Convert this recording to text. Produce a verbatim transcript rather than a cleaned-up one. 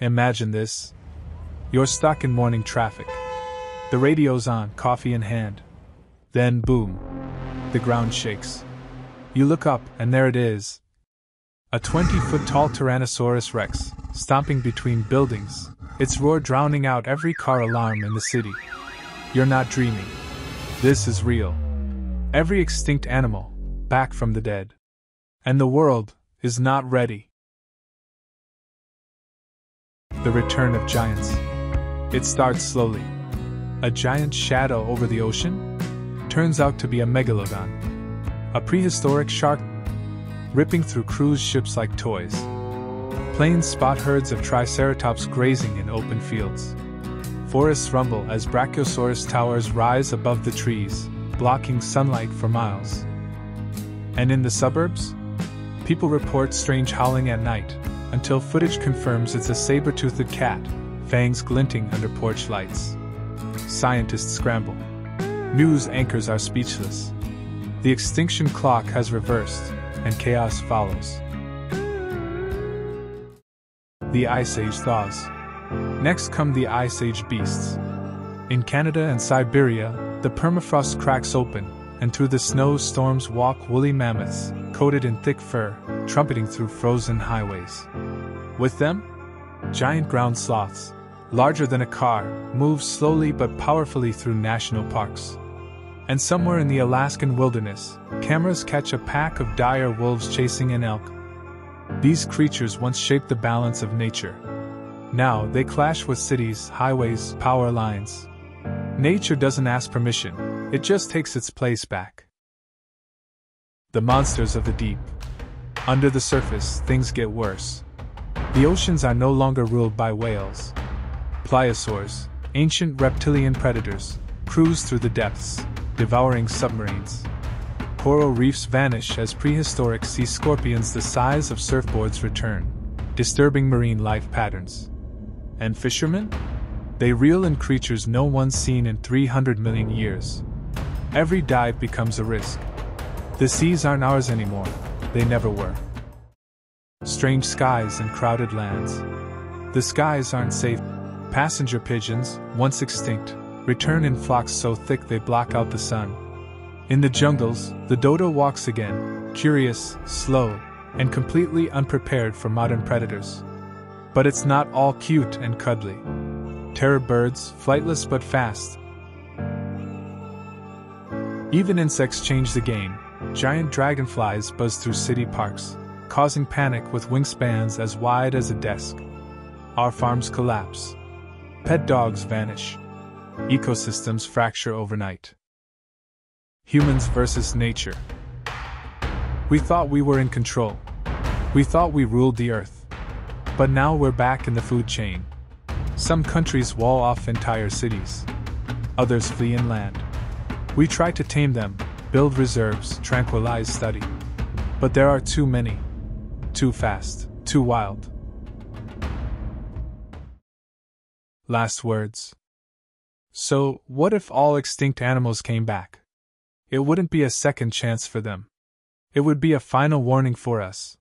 Imagine this. You're stuck in morning traffic. The radio's on, coffee in hand. Then boom. The ground shakes. You look up, and there it is. A twenty-foot tall Tyrannosaurus rex, stomping between buildings, its roar drowning out every car alarm in the city. You're not dreaming. This is real. Every extinct animal, back from the dead. And the world is not ready. The return of giants. It starts slowly. A giant shadow over the ocean turns out to be a megalodon, a prehistoric shark, ripping through cruise ships like toys. Planes spot herds of triceratops grazing in open fields. Forests rumble as brachiosaurus towers rise above the trees, blocking sunlight for miles. And in the suburbs, people report strange howling at night, until footage confirms it's a saber-toothed cat, fangs glinting under porch lights. Scientists scramble. News anchors are speechless. The extinction clock has reversed, and chaos follows. The Ice Age thaws. Next come the Ice Age beasts. In Canada and Siberia, the permafrost cracks open, and through the snow storms walk woolly mammoths, coated in thick fur, trumpeting through frozen highways. With them, giant ground sloths, larger than a car, move slowly but powerfully through national parks. And somewhere in the Alaskan wilderness, cameras catch a pack of dire wolves chasing an elk. These creatures once shaped the balance of nature. Now they clash with cities, highways, power lines. Nature doesn't ask permission, it just takes its place back. The monsters of the deep. Under the surface, things get worse. The oceans are no longer ruled by whales. Pliosaurs, ancient reptilian predators, cruise through the depths, devouring submarines. Coral reefs vanish as prehistoric sea scorpions the size of surfboards return, disturbing marine life patterns. And fishermen? They reel in creatures no one's seen in three hundred million years. Every dive becomes a risk. The seas aren't ours anymore. They never were. Strange skies and crowded lands. The skies aren't safe. Passenger pigeons, once extinct, return in flocks so thick they block out the sun. In the jungles, the dodo walks again, curious, slow, and completely unprepared for modern predators. But it's not all cute and cuddly. Terror birds, flightless but fast. Even insects change the game. Giant dragonflies buzz through city parks, causing panic with wingspans as wide as a desk. Our farms collapse. Pet dogs vanish. Ecosystems fracture overnight. Humans versus nature. We thought we were in control. We thought we ruled the earth. But now we're back in the food chain. Some countries wall off entire cities. Others flee inland. We try to tame them. Build reserves, tranquilize study. But there are too many. Too fast, too wild. Last words. So, what if all extinct animals came back? It wouldn't be a second chance for them. It would be a final warning for us.